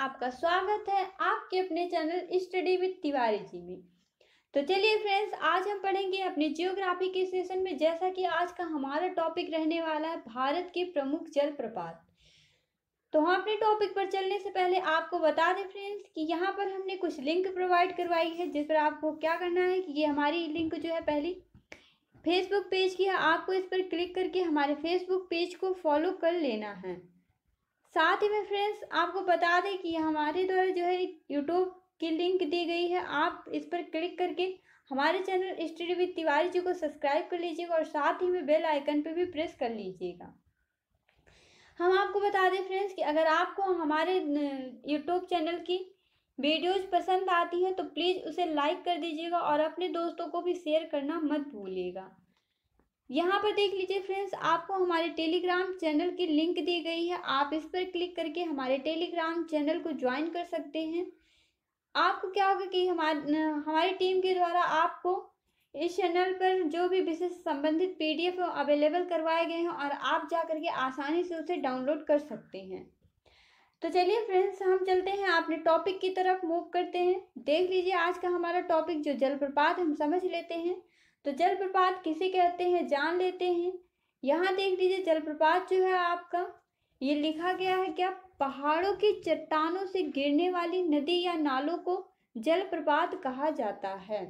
आपका स्वागत है आपके अपने channel study with Tiwari ji में। तो चलिए फ्रेंड्स, आज हम पढ़ेंगे अपने ज्योग्राफी के सेशन में, जैसा कि आज का हमारा टॉपिक रहने वाला है भारत के प्रमुख जलप्रपात। तो हम अपने टॉपिक पर चलने से पहले आपको बता दें फ्रेंड्स कि यहाँ पर हमने कुछ लिंक प्रोवाइड करवाई है, जिस पर आपको क्या करना है कि ये हमारी लिंक जो है पहली फेसबुक पेज की है, आपको इस पर क्लिक करके हमारे फेसबुक पेज को फॉलो कर लेना है। साथ ही में फ्रेंड्स आपको बता दें कि हमारे द्वारा जो है यूट्यूब की लिंक दी गई है, आप इस पर क्लिक करके हमारे channel study with Tiwari ji को सब्सक्राइब कर लीजिएगा और साथ ही में बेल आइकन पर भी प्रेस कर लीजिएगा। हम आपको बता दें फ्रेंड्स कि अगर आपको हमारे यूट्यूब चैनल की वीडियोज़ पसंद आती हैं तो प्लीज़ उसे लाइक कर दीजिएगा और अपने दोस्तों को भी शेयर करना मत भूलिएगा। यहाँ पर देख लीजिए फ्रेंड्स, आपको हमारे टेलीग्राम चैनल की लिंक दी गई है, आप इस पर क्लिक करके हमारे टेलीग्राम चैनल को ज्वाइन कर सकते हैं। आपको क्या होगा कि हमारी टीम के द्वारा आपको इस चैनल पर जो भी विशेष संबंधित PDF अवेलेबल करवाए गए हैं और आप जा करके आसानी से उसे डाउनलोड कर सकते हैं। तो चलिए फ्रेंड्स, हम चलते हैं अपने टॉपिक की तरफ मूव करते हैं। देख लीजिए आज का हमारा टॉपिक जो जलप्रपात, हम समझ लेते हैं। तो जलप्रपात किसे कहते हैं जान लेते हैं। यहाँ देख लीजिए जलप्रपात जो है आपका ये लिखा गया है क्या, पहाड़ों की चट्टानों से गिरने वाली नदी या नालों को जलप्रपात कहा जाता है।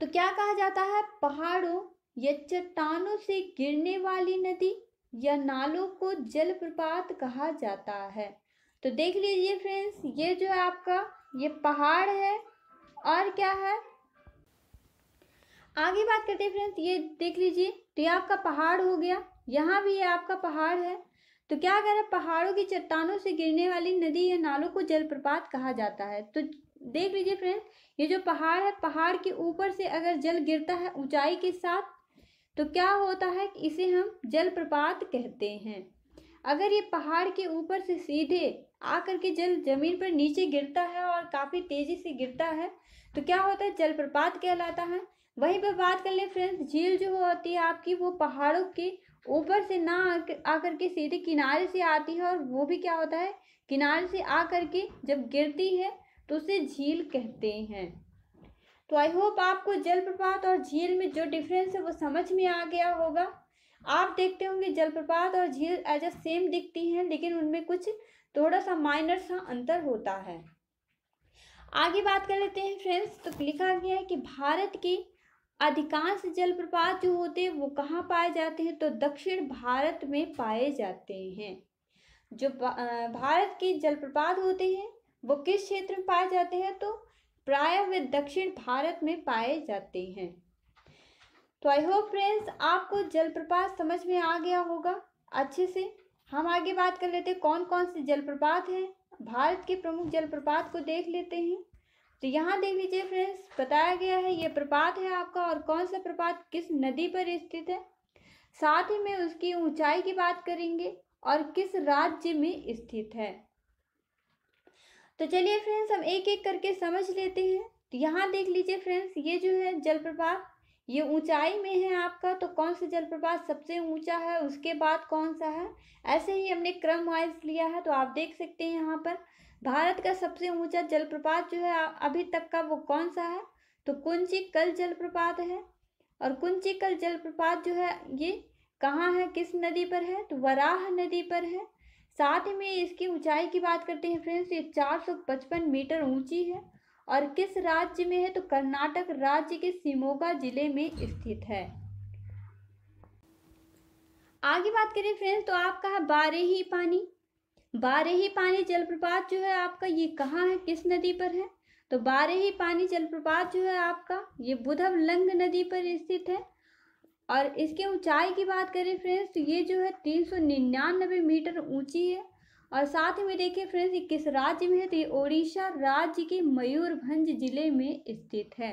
तो क्या कहा जाता है, पहाड़ों या चट्टानों से गिरने वाली नदी या नालों को जलप्रपात कहा जाता है। तो देख लीजिए फ्रेंड्स, ये जो है आपका ये पहाड़ है और क्या है, आगे बात करते हैं फ्रेंड्स। ये देख लीजिए, तो ये आपका पहाड़ हो गया, यहाँ भी ये आपका पहाड़ है। तो क्या कह रहा है, पहाड़ों की चट्टानों से गिरने वाली नदी या नालों को जलप्रपात कहा जाता है। तो देख लीजिए फ्रेंड्स, ये जो पहाड़ है, पहाड़ के ऊपर से अगर जल गिरता है ऊंचाई के साथ तो क्या होता है कि इसे हम जलप्रपात कहते हैं। अगर ये पहाड़ के ऊपर से सीधे आकर के जल जमीन पर नीचे गिरता है और काफ़ी तेज़ी से गिरता है तो क्या होता है, जलप्रपात कहलाता है। वहीं पर बात कर ले फ्रेंड्स, झील जो होती है आपकी वो पहाड़ों के ऊपर से ना आकर के सीधे किनारे से आती है और वो भी क्या होता है, किनारे से आकर के जब गिरती है तो उसे झील कहते हैं। तो आई होप आपको जलप्रपात और झील में जो डिफरेंस है वो समझ में आ गया होगा। आप देखते होंगे जलप्रपात और झील एज अ सेम दिखती हैं, लेकिन उनमें कुछ थोड़ा सा माइनर सा अंतर होता है। आगे बात कर लेते हैं फ्रेंड्स। तो लिखा गया है कि भारत की अधिकांश जलप्रपात जो होते हैं वो कहाँ पाए जाते हैं, तो दक्षिण भारत में पाए जाते हैं। जो भारत के जलप्रपात होते हैं वो किस क्षेत्र में पाए जाते हैं, तो प्रायः वे दक्षिण भारत में पाए जाते हैं। तो आई होप फ्रेंड्स आपको जलप्रपात समझ में आ गया होगा अच्छे से। हम आगे बात कर लेते हैं कौन कौन से जलप्रपात हैं, भारत के प्रमुख जलप्रपात को देख लेते हैं। तो यहाँ देख लीजिए फ्रेंड्स, बताया गया है ये प्रपात है आपका और कौन सा प्रपात किस नदी पर स्थित है, साथ ही में उसकी ऊंचाई की बात करेंगे और किस राज्य में स्थित है। तो चलिए फ्रेंड्स हम एक एक करके समझ लेते हैं। तो यहाँ देख लीजिए फ्रेंड्स, ये जो है जलप्रपात ये ऊंचाई में है आपका, तो कौन सा जलप्रपात सबसे ऊंचा है उसके बाद कौन सा है, ऐसे ही हमने क्रम वाइज लिया है। तो आप देख सकते हैं यहाँ पर भारत का सबसे ऊंचा जलप्रपात जो है अभी तक का वो कौन सा है, तो कुंचिकल जलप्रपात है। और कुंचिकल जलप्रपात जो है ये कहाँ है, किस नदी पर है, तो वराह नदी पर है। साथ ही में इसकी ऊंचाई की बात करते हैं फ्रेंड्स, ये 455 मीटर ऊंची है और किस राज्य में है, तो कर्नाटक राज्य के शिमोगा जिले में स्थित है। आगे बात करें फ्रेंड्स, तो आपका है बारेहीपानी। बारेहीपानी जलप्रपात जो है आपका ये कहाँ है, किस नदी पर है, तो बारेहीपानी जलप्रपात जो है आपका ये बुद्धंग नदी पर स्थित है। और इसकी ऊंचाई की बात करें फ्रेंड्स, तो ये जो है 399 मीटर ऊंची है। और साथ ही में देखिए फ्रेंड्स ये किस राज्य में है, तो ये ओडिशा राज्य के मयूरभंज जिले में स्थित है।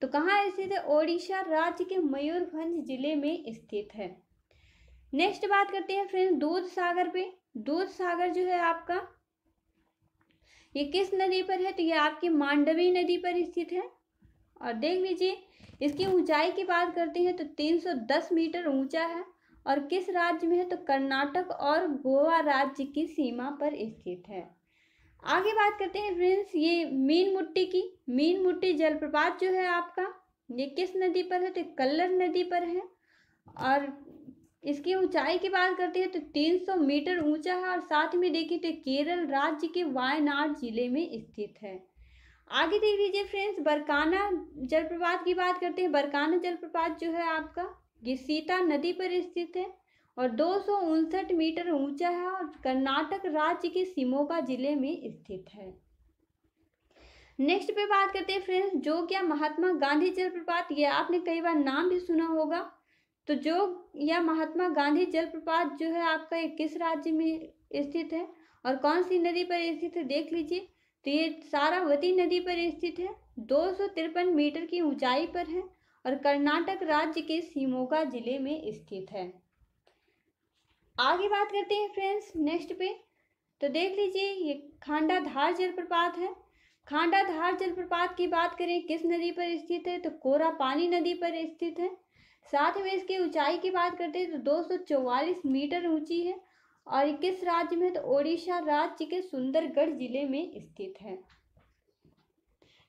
तो कहाँ स्थित है, ओडिशा राज्य के मयूरभंज जिले में स्थित है। नेक्स्ट बात करते हैं फ्रेंड्स दूध सागर पे। दूध सागर जो है आपका ये किस नदी पर है, तो ये आपकी मांडवी नदी पर स्थित है। और देख लीजिए इसकी ऊंचाई की बात करते हैं तो 310 मीटर ऊंचा है और किस राज्य में है तो कर्नाटक और गोवा राज्य की सीमा पर स्थित है। आगे बात करते हैं फ्रेंड्स ये मीनमुट्टी की। मीनमुट्टी जलप्रपात जो है आपका ये किस नदी पर है तो कल्लर नदी पर है और इसकी ऊंचाई की बात करते हैं तो 300 मीटर ऊंचा है और साथ में देखिए तो केरल राज्य के वायनाड जिले में स्थित है। आगे देख लीजिए फ्रेंड्स बरकाना जलप्रपात की बात करते हैं। बरकाना जलप्रपात जो है आपका ये सीता नदी पर स्थित है और 259 मीटर ऊंचा है और कर्नाटक राज्य के शिमोगा जिले में स्थित है। नेक्स्ट पे बात करते हैं फ्रेंड्स जोग या महात्मा गांधी जलप्रपात। ये आपने कई बार नाम भी सुना होगा। तो जोग या महात्मा गांधी जलप्रपात जो है आपका ये किस राज्य में स्थित है और कौन सी नदी पर स्थित है देख लीजिए तो ये शारावती नदी पर स्थित है, 253 मीटर की ऊंचाई पर है और कर्नाटक राज्य के शिमोगा जिले में स्थित है। आगे बात करते हैं फ्रेंड्स नेक्स्ट पे तो देख लीजिए ये खांडाधार जलप्रपात है। खांडाधार जलप्रपात की बात करें किस नदी पर स्थित है तो कोरा पानी नदी पर स्थित है। साथ में इसकी ऊंचाई की बात करते हैं तो 244 मीटर ऊंची है और किस राज्य में तो ओडिशा राज्य के सुंदरगढ़ जिले में स्थित है।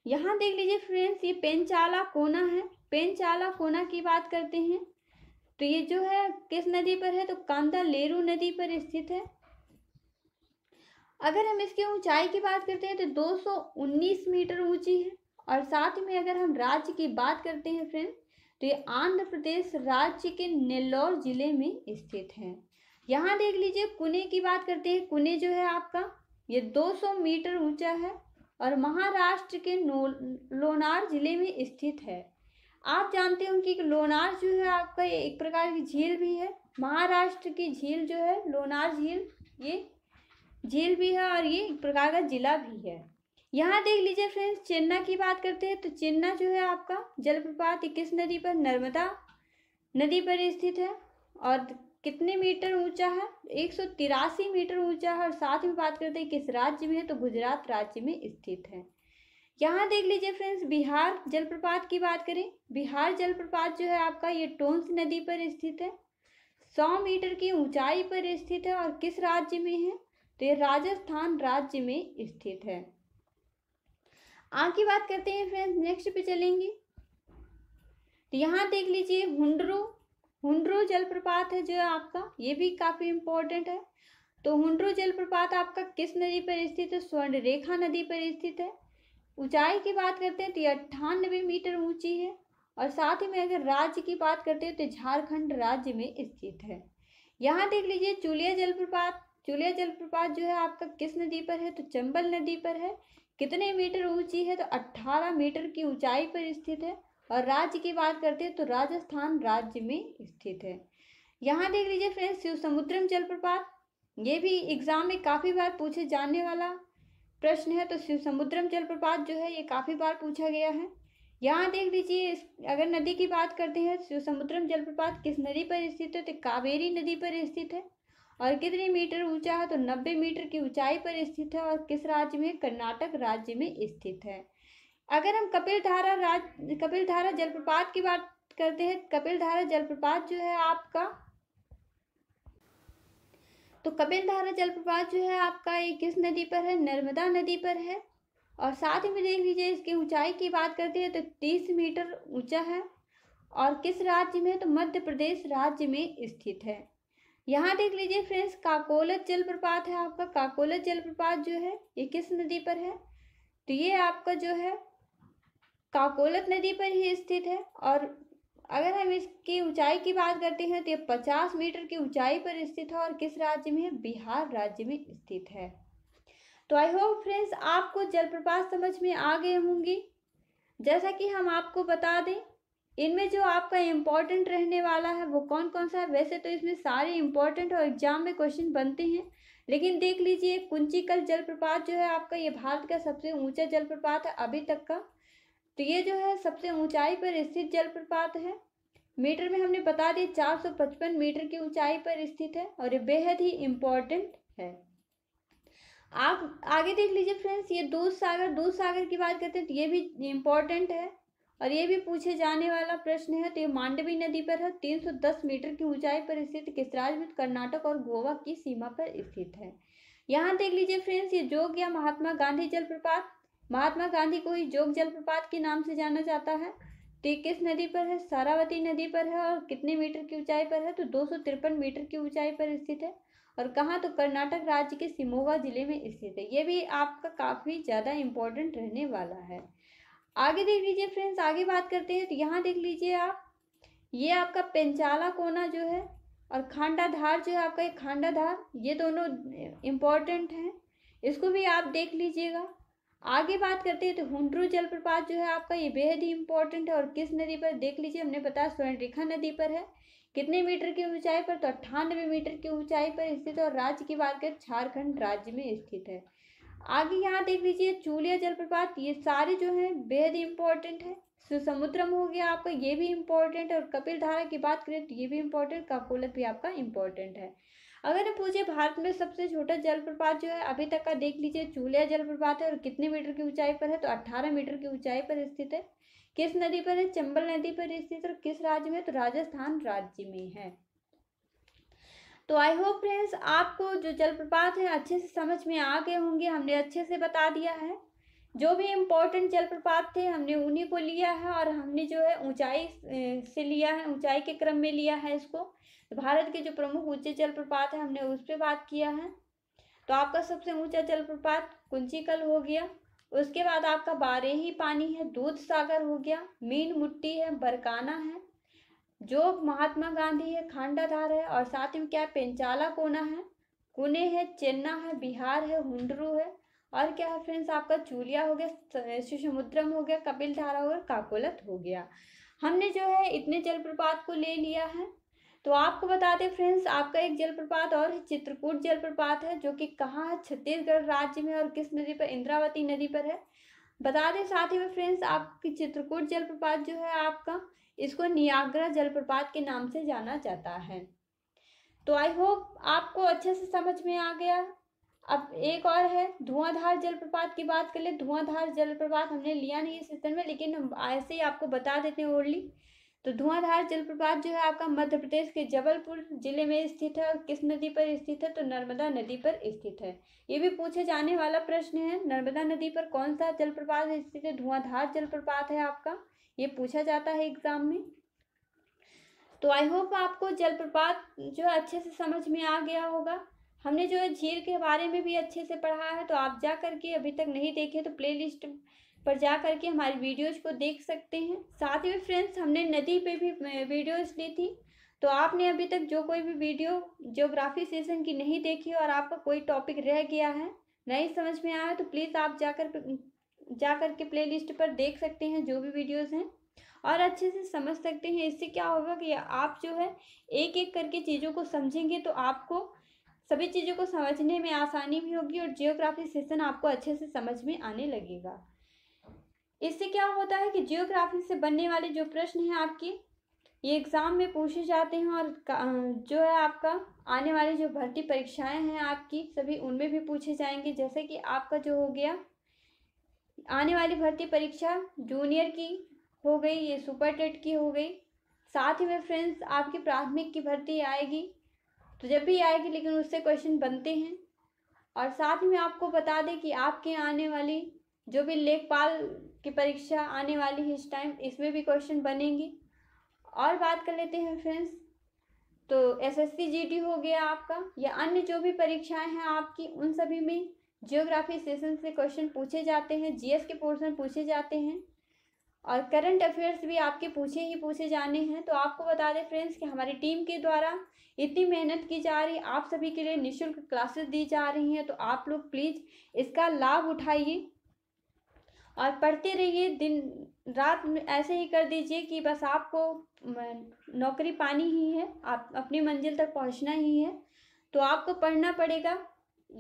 यहाँ देख लीजिए फ्रेंड्स ये पेंचाला कोना है। पेंचाला कोना की बात करते हैं तो ये जो है किस नदी पर है तो कांदा लेरू नदी पर स्थित है। अगर हम इसकी ऊंचाई की बात करते हैं तो 219 मीटर ऊंची है और साथ में अगर हम राज्य की बात करते हैं फ्रेंड तो ये आंध्र प्रदेश राज्य के नेल्लोर जिले में स्थित है। यहाँ देख लीजिए कुने की बात करते हैं। कुने जो है आपका ये 200 मीटर ऊंचा है और महाराष्ट्र के लोनार जिले में स्थित है। आप जानते होंगे कि लोनार जो है आपका एक प्रकार की झील भी है। महाराष्ट्र की झील जो है लोनार झील ये झील भी है और ये एक प्रकार का जिला भी है। यहाँ देख लीजिए फ्रेंड्स चेन्ना की बात करते हैं तो चेन्ना जो है आपका जलप्रपात किस नदी पर नर्मदा नदी पर स्थित है और कितने मीटर ऊंचा है 183 मीटर ऊंचा है और साथ में बात करते हैं किस राज्य में है तो गुजरात राज्य में स्थित है। यहाँ देख लीजिए फ्रेंड्स बिहार जलप्रपात की बात करें। बिहार जलप्रपात जो है आपका ये टोंस नदी पर स्थित है, 100 मीटर की ऊंचाई पर स्थित है और किस राज्य में है तो ये राजस्थान राज्य में स्थित है। आगे बात करते हैं फ्रेंड्स नेक्स्ट पे चलेंगे तो यहाँ देख लीजिए हुंडरू। हुंड्रू जलप्रपात है जो आपका ये भी काफ़ी इम्पोर्टेंट है। तो हुंड्रू जलप्रपात आपका किस नदी पर स्थित है स्वर्ण रेखा नदी पर स्थित है। ऊंचाई की बात करते हैं तो ये 98 मीटर ऊंची है और साथ ही में अगर राज्य की बात करते हैं तो झारखंड राज्य में स्थित है। यहाँ देख लीजिए चुलिया जलप्रपात। चुलिया जलप्रपात जो है आपका किस नदी पर है तो चंबल नदी पर है, कितने मीटर ऊंची है तो 18 मीटर की ऊंचाई पर स्थित है और राज्य की बात करते हैं तो राजस्थान राज्य में स्थित है। यहाँ देख लीजिए फ्रेंड्स शिवसमुद्रम जलप्रपात। ये भी एग्जाम में काफ़ी बार पूछे जाने वाला प्रश्न है। तो शिवसमुद्रम जलप्रपात जो है ये काफ़ी बार पूछा गया है। यहाँ देख लीजिए अगर नदी की बात करते हैं शिवसमुद्रम जलप्रपात किस नदी पर स्थित है तो कावेरी नदी पर स्थित है और कितने मीटर ऊंचा है तो 90 मीटर की ऊंचाई पर स्थित है और किस राज्य में कर्नाटक राज्य में स्थित है। अगर हम कपिलधारा जलप्रपात की बात करते हैं। कपिलधारा जलप्रपात जो है आपका तो कपिलधारा जलप्रपात जो है आपका ये किस नदी पर है नर्मदा नदी पर है और साथ ही में देख लीजिए इसकी ऊंचाई की बात करते हैं तो 30 मीटर ऊंचा है और किस राज्य में तो मध्य प्रदेश राज्य में स्थित है। यहाँ देख लीजिए फ्रेंड्स काकोलत जलप्रपात है आपका। काकोलत जलप्रपात जो है ये किस नदी पर है तो ये आपका जो है काकोलत नदी पर ही स्थित है और अगर हम इसकी ऊंचाई की बात करते हैं तो ये 50 मीटर की ऊंचाई पर स्थित है और किस राज्य में है बिहार राज्य में स्थित है। तो आई होप फ्रेंड्स आपको जलप्रपात समझ में आ गए होंगे। जैसा कि हम आपको बता दें इनमें जो आपका इम्पोर्टेंट रहने वाला है वो कौन कौन सा है। वैसे तो इसमें सारे इम्पोर्टेंट और एग्जाम में क्वेश्चन बनते हैं लेकिन देख लीजिए कुंचीकल जलप्रपात जो है आपका ये भारत का सबसे ऊँचा जलप्रपात है अभी तक का। तो ये जो है सबसे ऊंचाई पर स्थित जलप्रपात है। मीटर में हमने बता दिया 455 मीटर की ऊंचाई पर स्थित है और ये बेहद ही इम्पोर्टेंट है। आप आगे देख लीजिए फ्रेंड्स ये दूधसागर की बात करते हैं तो ये भी इम्पोर्टेंट है और ये भी पूछे जाने वाला प्रश्न है तो ये मांडवी नदी पर है, 310 मीटर की ऊंचाई पर स्थित किसराज में कर्नाटक और गोवा की सीमा पर स्थित है। यहाँ देख लीजिए फ्रेंड्स, ये जोग या महात्मा गांधी जलप्रपात, महात्मा गांधी को ही जोग जलप्रपात के नाम से जाना जाता है। तो किस नदी पर है? शारावती नदी पर है। और कितने मीटर की ऊंचाई पर है? तो 253 मीटर की ऊंचाई पर स्थित है। और कहाँ? तो कर्नाटक राज्य के शिमोगा जिले में स्थित है। ये भी आपका काफ़ी ज़्यादा इम्पोर्टेंट रहने वाला है। आगे देख लीजिए फ्रेंड्स, आगे बात करते हैं तो यहाँ देख लीजिए आप, ये आपका पेंचाला कोना जो है और खांडाधार जो है आपका, ये खांडाधार, ये दोनों इम्पॉर्टेंट हैं, इसको भी आप देख लीजिएगा। आगे बात करते हैं तो हुंड्रू जलप्रपात जो है आपका, ये बेहद ही इम्पोर्टेंट है। और किस नदी पर? देख लीजिए, हमने बताया स्वर्णरेखा नदी पर है। कितने मीटर की ऊंचाई पर? तो 98 मीटर की ऊंचाई पर स्थित है। और राज्य की बात करें, झारखंड राज्य में स्थित है। आगे यहाँ देख लीजिए चूलिया जलप्रपात, ये सारे जो हैं बेहद इम्पोर्टेंट है। शिवसमुद्रम हो गया आपका, ये भी इम्पोर्टेंट है। और कपिलधारा की बात करें तो ये भी इम्पोर्टेंट, काकोलत भी आपका इम्पोर्टेंट है। अगर पूछे भारत में सबसे छोटा जलप्रपात जो है अभी तक का, देख लीजिए चूलिया जलप्रपात है। और कितने मीटर की ऊंचाई पर है? तो 18 मीटर की ऊंचाई पर स्थित है। किस नदी पर है? चंबल नदी पर स्थित है। और किस राज्य में? तो राजस्थान राज्य में है। तो आई होप फ्रेंड्स आपको जो जलप्रपात है अच्छे से समझ में आ गए होंगे। हमने अच्छे से बता दिया है, जो भी इम्पोर्टेंट जलप्रपात थे हमने उन्हीं को लिया है। और हमने जो है ऊंचाई से लिया है, ऊंचाई के क्रम में लिया है इसको। भारत के जो प्रमुख ऊंचे जलप्रपात है हमने उस पर बात किया है। तो आपका सबसे ऊंचा जलप्रपात कुंचीकल हो गया, उसके बाद आपका बारेहीपानी है, दूधसागर हो गया, मीनमुट्टी है, बरकाना है, जोग महात्मा गांधी है, खांडाधार है, और साथ में क्या है? पेंचाला कोना है, कुने है, चेन्ना है, बिहार है, हुंड्रू है, और क्या है फ्रेंड्स आपका? चूलिया हो गया, शिवसमुद्रम हो गया, कपिलधारा हो गया, काकोलत हो गया। हमने जो है इतने जलप्रपात को ले लिया है। तो आपको बता दें फ्रेंड्स, आपका एक जलप्रपात और है, चित्रकूट जलप्रपात है, जो कि कहाँ है? छत्तीसगढ़ राज्य में। और किस नदी पर? इंद्रावती नदी पर है। बता दें साथ ही में फ्रेंड्स, आपकी चित्रकूट जलप्रपात जो है आपका, इसको नियाग्रा जलप्रपात के नाम से जाना जाता है। तो आई होप आपको अच्छे से समझ में आ गया। अब एक और है धुआंधार जलप्रपात की बात कर ले। धुआंधार जलप्रपात हमने लिया नहीं इस सेशन में, लेकिन हम ऐसे ही आपको बता देते हैं ओरली। तो धुआंधार जलप्रपात जो है आपका मध्य प्रदेश के जबलपुर जिले में स्थित है। और किस नदी पर स्थित है? तो नर्मदा नदी पर स्थित है। ये भी पूछे जाने वाला प्रश्न है, नर्मदा नदी पर कौन सा जलप्रपात स्थित है? धुआंधार जलप्रपात है आपका, ये पूछा जाता है एग्जाम में। तो आई होप आपको जलप्रपात जो है अच्छे से समझ में आ गया होगा। हमने जो है झील के बारे में भी अच्छे से पढ़ा है। तो आप जा करके, अभी तक नहीं देखे तो प्लेलिस्ट पर जा करके हमारी वीडियोज़ को देख सकते हैं। साथ ही फ्रेंड्स, हमने नदी पे भी वीडियोज़ ली थी। तो आपने अभी तक जो कोई भी वीडियो ज्योग्राफी सेशन की नहीं देखी और आपका कोई टॉपिक रह गया है, नहीं समझ में आया, तो प्लीज़ आप जा करके प्लेलिस्ट पर देख सकते हैं जो भी वीडियोस हैं, और अच्छे से समझ सकते हैं। इससे क्या होगा कि आप जो है एक एक करके चीज़ों को समझेंगे, तो आपको सभी चीज़ों को समझने में आसानी भी होगी और जियोग्राफी सेशन आपको अच्छे से समझ में आने लगेगा। इससे क्या होता है कि जियोग्राफी से बनने वाले जो प्रश्न हैं आपके, ये एग्ज़ाम में पूछे जाते हैं। और जो है आपका आने वाली जो भर्ती परीक्षाएँ हैं आपकी, सभी उनमें भी पूछे जाएंगे। जैसे कि आपका जो हो गया आने वाली भर्ती परीक्षा जूनियर की हो गई, ये सुपर टेट की हो गई। साथ ही में फ्रेंड्स आपकी प्राथमिक की भर्ती आएगी, तो जब भी आएगी लेकिन उससे क्वेश्चन बनते हैं। और साथ में आपको बता दें कि आपके आने वाली जो भी लेखपाल की परीक्षा आने वाली है इस टाइम, इसमें भी क्वेश्चन बनेंगे। और बात कर लेते हैं फ्रेंड्स, तो SSC GD हो गया आपका, या अन्य जो भी परीक्षाएँ हैं आपकी, उन सभी में जियोग्राफी सेशन से क्वेश्चन पूछे जाते हैं। GS के पोर्शन पूछे जाते हैं और करंट अफेयर्स भी आपके पूछे ही पूछे जाने हैं। तो आपको बता दें फ्रेंड्स कि हमारी टीम के द्वारा इतनी मेहनत की जा रही है, आप सभी के लिए निःशुल्क क्लासेस दी जा रही हैं। तो आप लोग प्लीज़ इसका लाभ उठाइए और पढ़ते रहिए, दिन रात ऐसे ही कर दीजिए कि बस आपको नौकरी पानी ही है, आप अपनी मंजिल तक पहुँचना ही है। तो आपको पढ़ना पड़ेगा,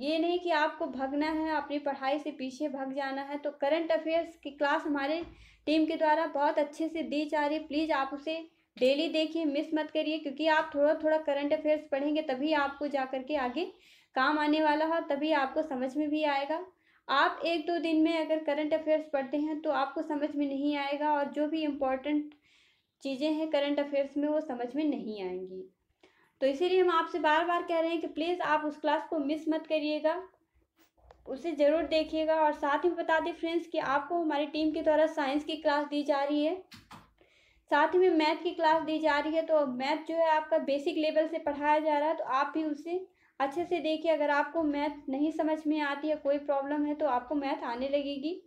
ये नहीं कि आपको भगना है, अपनी पढ़ाई से पीछे भग जाना है। तो करंट अफेयर्स की क्लास हमारे टीम के द्वारा बहुत अच्छे से दी जा रही है, प्लीज़ आप उसे डेली देखिए, मिस मत करिए, क्योंकि आप थोड़ा थोड़ा करंट अफेयर्स पढ़ेंगे तभी आपको जा करके आगे काम आने वाला है, तभी आपको समझ में भी आएगा। आप एक दो दिन में अगर करंट अफेयर्स पढ़ते हैं तो आपको समझ में नहीं आएगा और जो भी इम्पोर्टेंट चीज़ें हैं करंट अफेयर्स में वो समझ में नहीं आएंगी। तो इसीलिए हम आपसे बार बार कह रहे हैं कि प्लीज़ आप उस क्लास को मिस मत करिएगा, उसे ज़रूर देखिएगा। और साथ ही बता दें फ्रेंड्स कि आपको हमारी टीम के द्वारा साइंस की क्लास दी जा रही है, साथ ही में मैथ की क्लास दी जा रही है। तो मैथ जो है आपका बेसिक लेवल से पढ़ाया जा रहा है, तो आप भी उसे अच्छे से देखिए। अगर आपको मैथ नहीं समझ में आती है, कोई प्रॉब्लम है, तो आपको मैथ आने लगेगी।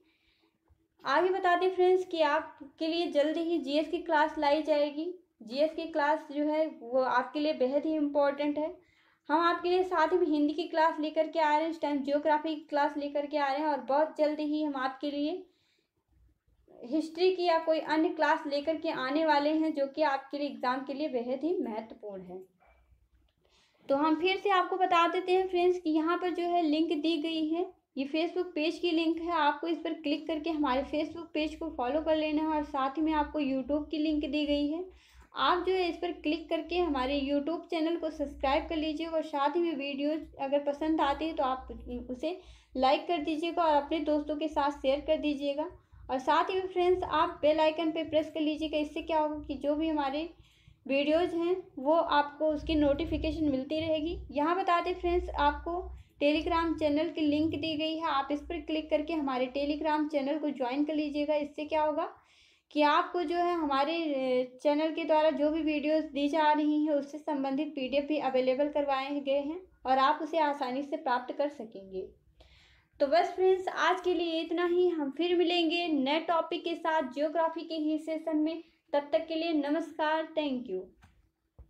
आगे बता दें फ्रेंड्स कि आपके लिए जल्दी ही जीएस की क्लास लाई जाएगी। जीएस की क्लास जो है वो आपके लिए बेहद ही इम्पोर्टेंट है। हम आपके लिए साथ ही में हिंदी की क्लास लेकर के आ रहे हैं, इस टाइम जियोग्राफी की क्लास लेकर के आ रहे हैं, और बहुत जल्दी ही हम आपके लिए हिस्ट्री की या कोई अन्य क्लास लेकर के आने वाले हैं, जो कि आपके लिए एग्ज़ाम के लिए बेहद ही महत्वपूर्ण है। तो हम फिर से आपको बता देते हैं फ्रेंड्स कि यहाँ पर जो है लिंक दी गई है, ये फेसबुक पेज की लिंक है। आपको इस पर क्लिक करके हमारे फेसबुक पेज को फॉलो कर लेना है, और साथ ही में आपको यूट्यूब की लिंक दी गई है। आप जो है इस पर क्लिक करके हमारे यूट्यूब चैनल को सब्सक्राइब कर लीजिएगा, और साथ ही में वीडियोज़ अगर पसंद आती है तो आप उसे लाइक कर दीजिएगा और अपने दोस्तों के साथ शेयर कर दीजिएगा। और साथ ही में फ्रेंड्स आप बेल आइकन पर प्रेस कर लीजिएगा। इससे क्या होगा कि जो भी हमारे वीडियोज़ हैं वो आपको उसकी नोटिफिकेशन मिलती रहेगी। यहाँ बता दें फ्रेंड्स आपको टेलीग्राम चैनल की लिंक दी गई है, आप इस पर क्लिक करके हमारे टेलीग्राम चैनल को ज्वाइन कर लीजिएगा। इससे क्या होगा कि आपको जो है हमारे चैनल के द्वारा जो भी वीडियोस दी जा रही हैं उससे संबंधित पीडीएफ भी अवेलेबल करवाए गए हैं, और आप उसे आसानी से प्राप्त कर सकेंगे। तो बस फ्रेंड्स आज के लिए इतना ही, हम फिर मिलेंगे नए टॉपिक के साथ जियोग्राफी के ही सेशन में। तब तक के लिए नमस्कार, थैंक यू।